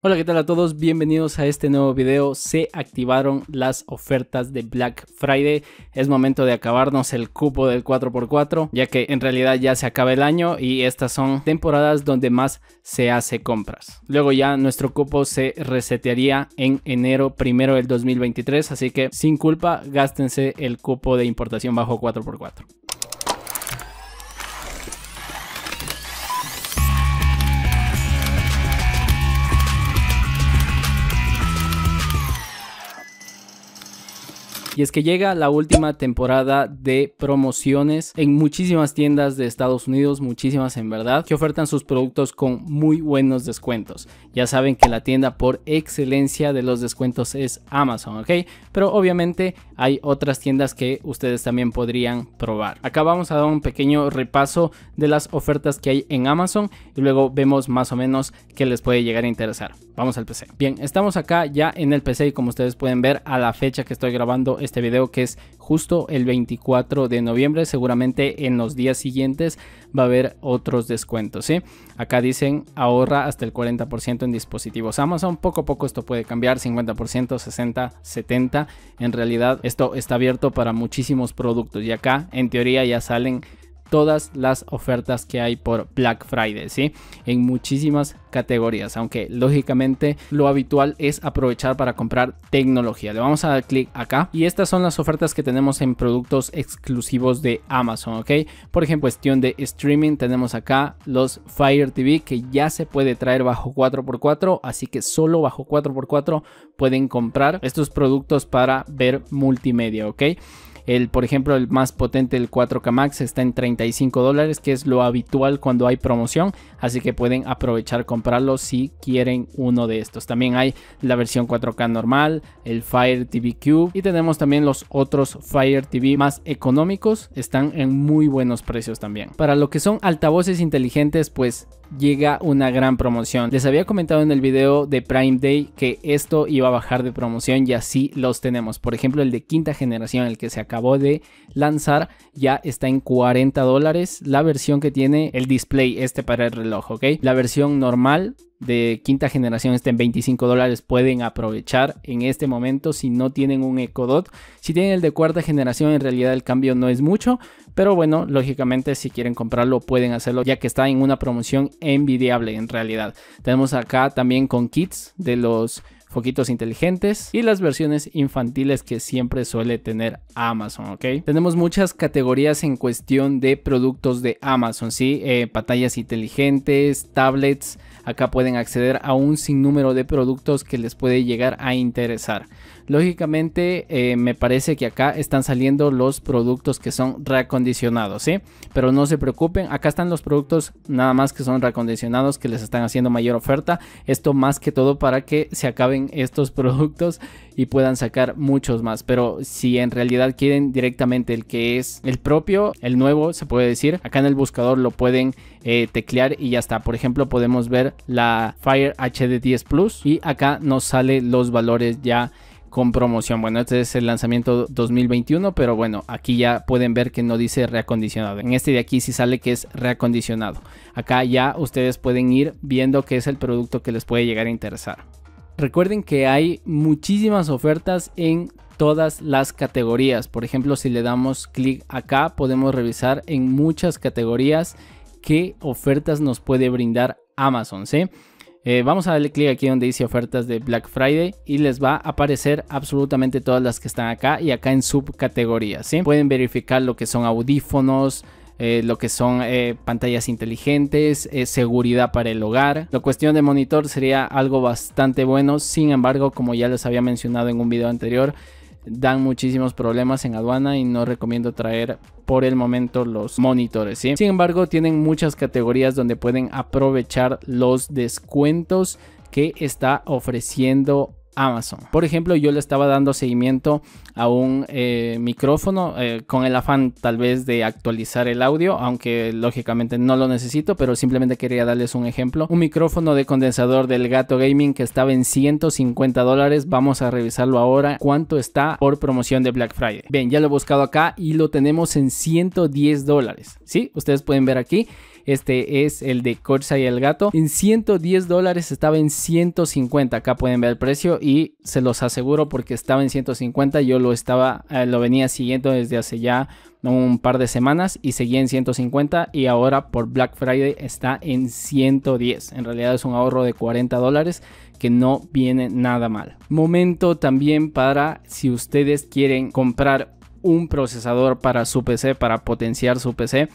Hola, ¿qué tal a todos? Bienvenidos a este nuevo video. Se activaron las ofertas de Black Friday. Es momento de acabarnos el cupo del 4x4, ya que en realidad ya se acaba el año y estas son temporadas donde más se hace compras. Luego ya nuestro cupo se resetearía en enero 1 del 2023, así que sin culpa gástense el cupo de importación bajo 4x4. Y es que llega la última temporada de promociones en muchísimas tiendas de Estados Unidos, muchísimas en verdad, que ofertan sus productos con muy buenos descuentos. Ya saben que la tienda por excelencia de los descuentos es Amazon, ¿ok? Pero obviamente hay otras tiendas que ustedes también podrían probar. Acá vamos a dar un pequeño repaso de las ofertas que hay en Amazon y luego vemos más o menos qué les puede llegar a interesar. Vamos al PC. Bien, estamos acá ya en el PC y como ustedes pueden ver a la fecha que estoy grabando este video, que es justo el 24 de noviembre, seguramente en los días siguientes va a haber otros descuentos, ¿sí? Acá dicen ahorra hasta el 40% en dispositivos Amazon. Poco a poco esto puede cambiar, 50%, 60%, 70%. En realidad esto está abierto para muchísimos productos y acá en teoría ya salen todas las ofertas que hay por Black Friday, ¿sí? En muchísimas categorías, aunque lógicamente lo habitual es aprovechar para comprar tecnología. Le vamos a dar clic acá y estas son las ofertas que tenemos en productos exclusivos de Amazon, ¿ok? Por ejemplo, cuestión de streaming, tenemos acá los Fire TV que ya se puede traer bajo 4x4, así que solo bajo 4x4 pueden comprar estos productos para ver multimedia, ¿ok? Por ejemplo, el más potente, el 4K Max, está en $35, que es lo habitual cuando hay promoción. Así que pueden aprovechar comprarlo si quieren uno de estos. También hay la versión 4K normal, el Fire TV Cube. Y tenemos también los otros Fire TV más económicos. Están en muy buenos precios también. Para lo que son altavoces inteligentes, pues llega una gran promoción. Les había comentado en el video de Prime Day que esto iba a bajar de promoción y así los tenemos. Por ejemplo, el de quinta generación, el que se acabó de lanzar, ya está en $40 la versión que tiene el display este para el reloj, ¿ok? La versión normal de quinta generación está en $25. Pueden aprovechar en este momento si no tienen un Echo Dot. Si tienen el de cuarta generación, en realidad el cambio no es mucho, pero bueno, lógicamente si quieren comprarlo pueden hacerlo, ya que está en una promoción envidiable en realidad. Tenemos acá también con kits de los foquitos inteligentes y las versiones infantiles que siempre suele tener Amazon, ¿ok? Tenemos muchas categorías en cuestión de productos de Amazon, ¿sí? Pantallas inteligentes, tablets. Acá pueden acceder a un sinnúmero de productos que les puede llegar a interesar. Lógicamente me parece que acá están saliendo los productos que son reacondicionados, ¿sí? Pero no se preocupen, acá están los productos nada más que son reacondicionados, que les están haciendo mayor oferta. Esto más que todo para que se acaben estos productos y puedan sacar muchos más. Pero si en realidad quieren directamente el que es el propio, el nuevo, se puede decir, acá en el buscador lo pueden teclear y ya está. Por ejemplo, podemos ver la Fire HD 10 Plus y acá nos salen los valores ya con promoción. Bueno, este es el lanzamiento 2021, pero bueno, aquí ya pueden ver que no dice reacondicionado. En este de aquí sí sale que es reacondicionado. Acá ya ustedes pueden ir viendo qué es el producto que les puede llegar a interesar. Recuerden que hay muchísimas ofertas en todas las categorías. Por ejemplo, si le damos clic acá, podemos revisar en muchas categorías qué ofertas nos puede brindar Amazon, ¿sí? Vamos a darle clic aquí donde dice ofertas de Black Friday y les va a aparecer absolutamente todas las que están acá y acá en subcategorías, ¿sí? Pueden verificar lo que son audífonos, lo que son pantallas inteligentes, seguridad para el hogar. La cuestión de monitor sería algo bastante bueno, sin embargo, como ya les había mencionado en un video anterior, dan muchísimos problemas en aduana y no recomiendo traer por el momento los monitores, ¿sí? Sin embargo, tienen muchas categorías donde pueden aprovechar los descuentos que está ofreciendo Amazon. Por ejemplo, yo le estaba dando seguimiento a un micrófono con el afán tal vez de actualizar el audio, aunque lógicamente no lo necesito, pero simplemente quería darles un ejemplo. Un micrófono de condensador del Gato Gaming que estaba en $150. Vamos a revisarlo ahora cuánto está por promoción de Black Friday. Bien, ya lo he buscado acá y lo tenemos en $110. Sí, ustedes pueden ver aquí. Este es el de Corsair y el Gato. En $110 estaba en 150. Acá pueden ver el precio y se los aseguro porque estaba en 150. Yo lo venía siguiendo desde hace ya un par de semanas y seguía en 150 y ahora por Black Friday está en 110. En realidad es un ahorro de $40 que no viene nada mal. Momento también para si ustedes quieren comprar un procesador para su PC, para potenciar su PC.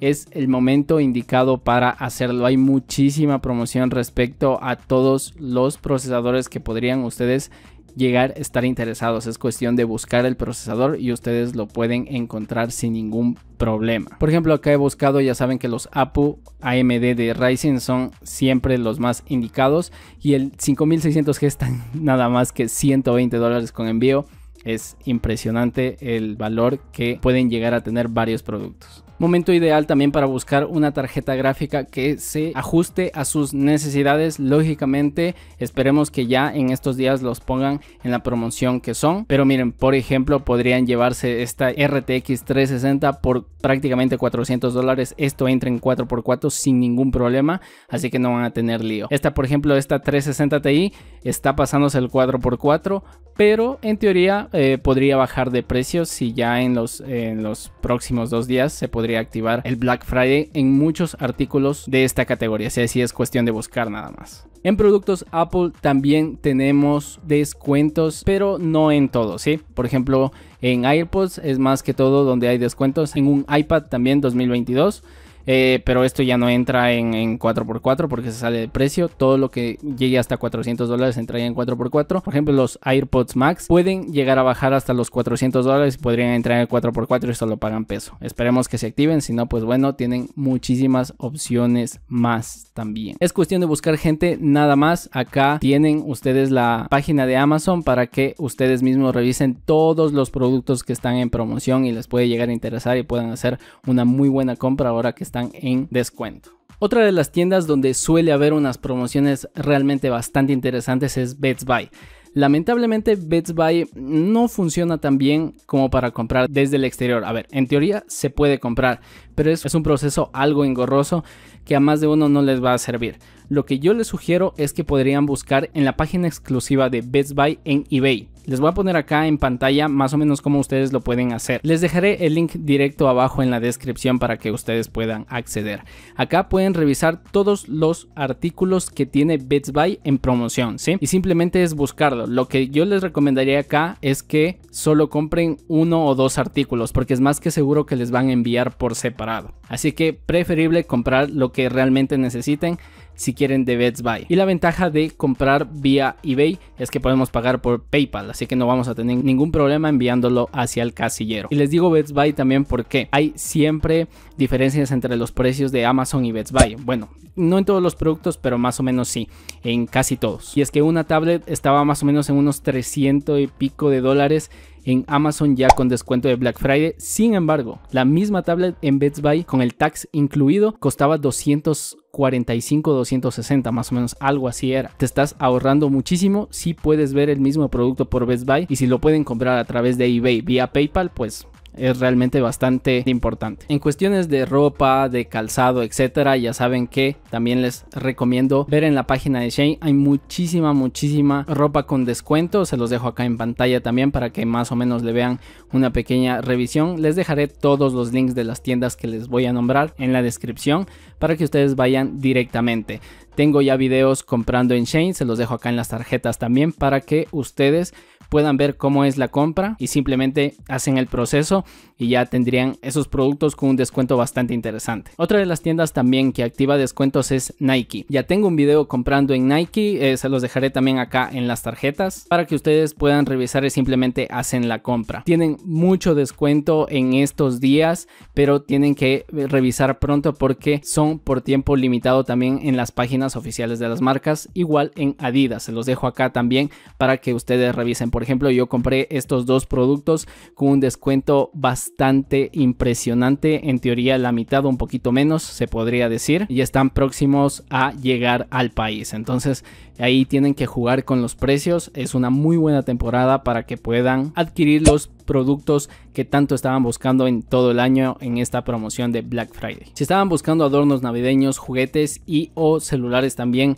Es el momento indicado para hacerlo. Hay muchísima promoción respecto a todos los procesadores que podrían ustedes llegar a estar interesados. Es cuestión de buscar el procesador y ustedes lo pueden encontrar sin ningún problema. Por ejemplo, acá he buscado, ya saben que los APU AMD de Ryzen son siempre los más indicados y el 5600G está nada más que $120 con envío. Es impresionante el valor que pueden llegar a tener varios productos. Momento ideal también para buscar una tarjeta gráfica que se ajuste a sus necesidades. Lógicamente esperemos que ya en estos días los pongan en la promoción que son. Pero miren, por ejemplo, podrían llevarse esta RTX 3060 por prácticamente $400. Esto entra en 4x4 sin ningún problema, así que no van a tener lío. Esta, por ejemplo, esta 360 Ti está pasándose el 4x4, pero en teoría podría bajar de precio si ya en los próximos 2 días se podría activar el Black Friday en muchos artículos de esta categoría. Así es cuestión de buscar nada más. En productos Apple también tenemos descuentos, pero no en todos, ¿sí? Por ejemplo, en AirPods es más que todo donde hay descuentos. En un iPad también 2022. Pero esto ya no entra en 4x4 porque se sale de precio. Todo lo que llegue hasta $400 entraría en 4x4. Por ejemplo, los AirPods Max pueden llegar a bajar hasta los $400 y podrían entrar en 4x4 y solo pagan peso. Esperemos que se activen, si no, pues bueno, tienen muchísimas opciones más también. Es cuestión de buscar, gente, nada más. Acá tienen ustedes la página de Amazon para que ustedes mismos revisen todos los productos que están en promoción y les puede llegar a interesar y puedan hacer una muy buena compra ahora que están en descuento. Otra de las tiendas donde suele haber unas promociones realmente bastante interesantes es Best Buy. Lamentablemente Best Buy no funciona tan bien como para comprar desde el exterior. A ver, en teoría se puede comprar, pero es un proceso algo engorroso que a más de uno no les va a servir. Lo que yo les sugiero es que podrían buscar en la página exclusiva de Best Buy en eBay. Les voy a poner acá en pantalla más o menos cómo ustedes lo pueden hacer. Les dejaré el link directo abajo en la descripción para que ustedes puedan acceder. Acá pueden revisar todos los artículos que tiene Best Buy en promoción, ¿sí? Y simplemente es buscarlo. Lo que yo les recomendaría acá es que solo compren 1 o 2 artículos porque es más que seguro que les van a enviar por separado. Así que preferible comprar lo que realmente necesiten si quieren de Best Buy. Y la ventaja de comprar vía eBay es que podemos pagar por PayPal, así que no vamos a tener ningún problema enviándolo hacia el casillero. Y les digo Best Buy también porque hay siempre diferencias entre los precios de Amazon y Best Buy. Bueno, no en todos los productos, pero más o menos sí, en casi todos. Y es que una tablet estaba más o menos en unos $300 y pico en Amazon ya con descuento de Black Friday. Sin embargo, la misma tablet en Best Buy con el tax incluido costaba $245, $260 más o menos, algo así era. Te estás ahorrando muchísimo si puedes ver el mismo producto por Best Buy, y si lo pueden comprar a través de eBay vía PayPal, pues es realmente bastante importante. En cuestiones de ropa, de calzado, etcétera, ya saben que también les recomiendo ver en la página de Shein. Hay muchísima ropa con descuento. Se los dejo acá en pantalla también para que más o menos le vean una pequeña revisión. Les dejaré todos los links de las tiendas que les voy a nombrar en la descripción para que ustedes vayan directamente. Tengo ya videos comprando en Shein, se los dejo acá en las tarjetas también para que ustedes puedan ver cómo es la compra y simplemente hacen el proceso y ya tendrían esos productos con un descuento bastante interesante. Otra de las tiendas también que activa descuentos es Nike. Ya tengo un video comprando en Nike, se los dejaré también acá en las tarjetas para que ustedes puedan revisar y simplemente hacen la compra. Tienen mucho descuento en estos días, pero tienen que revisar pronto porque son por tiempo limitado también en las páginas páginas oficiales de las marcas, igual en Adidas. Se los dejo acá también para que ustedes revisen. Por ejemplo, yo compré estos dos productos con un descuento bastante impresionante, en teoría la mitad o un poquito menos se podría decir, y están próximos a llegar al país. Entonces ahí tienen que jugar con los precios. Es una muy buena temporada para que puedan adquirir los productos que tanto estaban buscando en todo el año en esta promoción de Black Friday. Si estaban buscando adornos navideños, juguetes y o celulares también,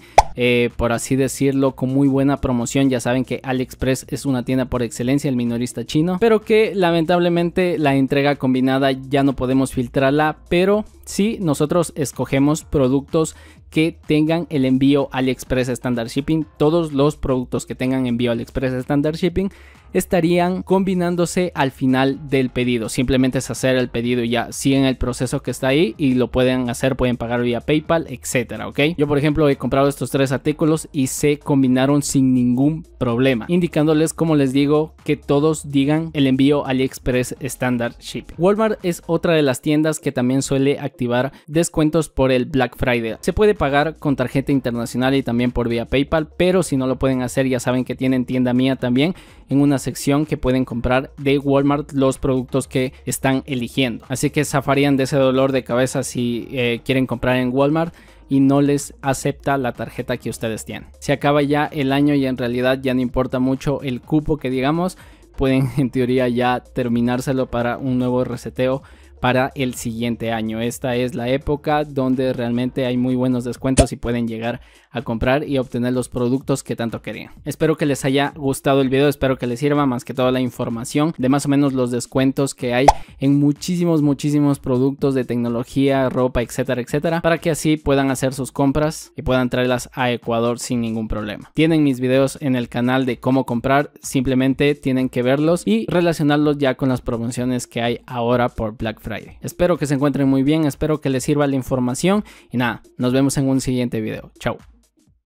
por así decirlo, con muy buena promoción, ya saben que AliExpress es una tienda por excelencia, el minorista chino, pero que lamentablemente la entrega combinada ya no podemos filtrarla, pero sí nosotros escogemos productos que tengan el envío AliExpress Standard Shipping. Todos los productos que tengan envío AliExpress Standard Shipping estarían combinándose al final del pedido. Simplemente es hacer el pedido y ya siguen el proceso que está ahí y lo pueden hacer, pueden pagar vía PayPal, etcétera, ¿ok? Yo por ejemplo he comprado estos tres artículos y se combinaron sin ningún problema, indicándoles, como les digo, que todos digan el envío AliExpress Standard Shipping. Walmart es otra de las tiendas que también suele activar descuentos por el Black Friday. Se puede pagar con tarjeta internacional y también por vía PayPal, pero si no lo pueden hacer, ya saben que tienen Tienda Mía también, en una sección que pueden comprar de Walmart los productos que están eligiendo. Así que zafarían de ese dolor de cabeza si quieren comprar en Walmart y no les acepta la tarjeta que ustedes tienen. Se acaba ya el año y en realidad ya no importa mucho el cupo que digamos, pueden en teoría ya terminárselo para un nuevo reseteo para el siguiente año. Esta es la época donde realmente hay muy buenos descuentos y pueden llegar a comprar y obtener los productos que tanto querían. Espero que les haya gustado el video, espero que les sirva más que toda la información de más o menos los descuentos que hay en muchísimos productos de tecnología, ropa, etcétera, etcétera, para que así puedan hacer sus compras y puedan traerlas a Ecuador sin ningún problema. Tienen mis videos en el canal de cómo comprar, simplemente tienen que verlos y relacionarlos ya con las promociones que hay ahora por Black Friday. Espero que se encuentren muy bien, espero que les sirva la información y nada, nos vemos en un siguiente video. Chao.